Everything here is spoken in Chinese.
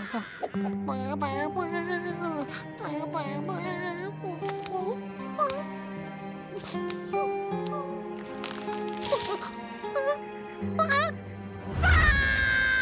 爸爸，